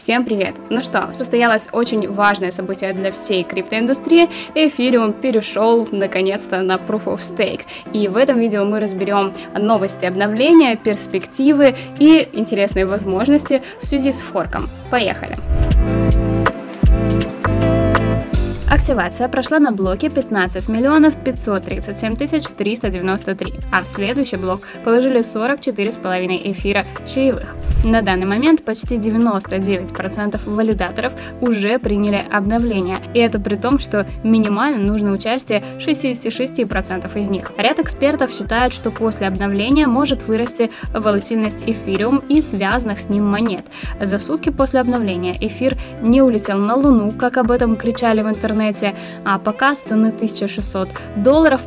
Всем привет! Ну что, состоялось очень важное событие для всей криптоиндустрии. Эфириум перешел наконец-то на Proof of Stake. И в этом видео мы разберем новости обновления, перспективы и интересные возможности в связи с форком. Поехали! Активация прошла на блоке 15 537 393, а в следующий блок положили 44,5 эфира чаевых. На данный момент почти 99% валидаторов уже приняли обновление, и это при том, что минимально нужно участие 66% из них. Ряд экспертов считают, что после обновления может вырасти волатильность эфириум и связанных с ним монет. За сутки после обновления эфир не улетел на Луну, как об этом кричали в интернете, а пока с цены $1600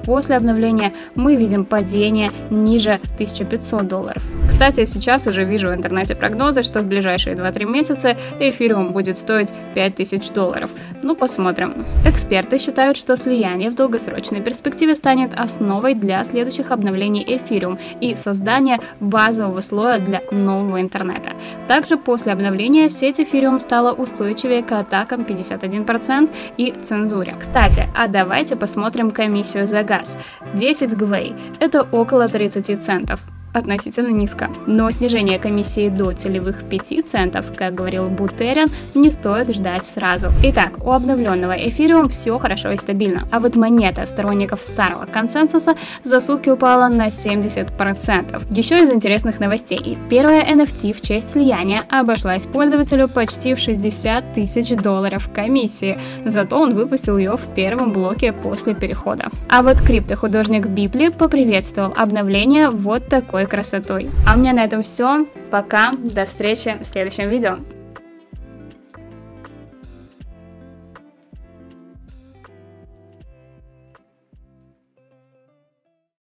после обновления мы видим падение ниже $1500. Кстати, сейчас уже вижу в интернете прогнозы, что в ближайшие 2-3 месяца эфириум будет стоить $5000. Ну, посмотрим. Эксперты считают, что слияние в долгосрочной перспективе станет основой для следующих обновлений эфириум и создания базового слоя для нового интернета. Также после обновления сеть эфириум стала устойчивее к атакам 51% и цензуре. Кстати, а давайте посмотрим комиссию за газ. 10 гвей – это около 30 центов. Относительно низко. Но снижение комиссии до целевых 5 центов, как говорил Бутерин, не стоит ждать сразу. Итак, у обновленного эфириум все хорошо и стабильно, а вот монета сторонников старого консенсуса за сутки упала на 70%. Еще из интересных новостей. Первая NFT в честь слияния обошлась пользователю почти в $60 000 комиссии, зато он выпустил ее в первом блоке после перехода. А вот криптохудожник Бипли поприветствовал обновление вот такой красотой. А у меня на этом все. Пока, до встречи в следующем видео.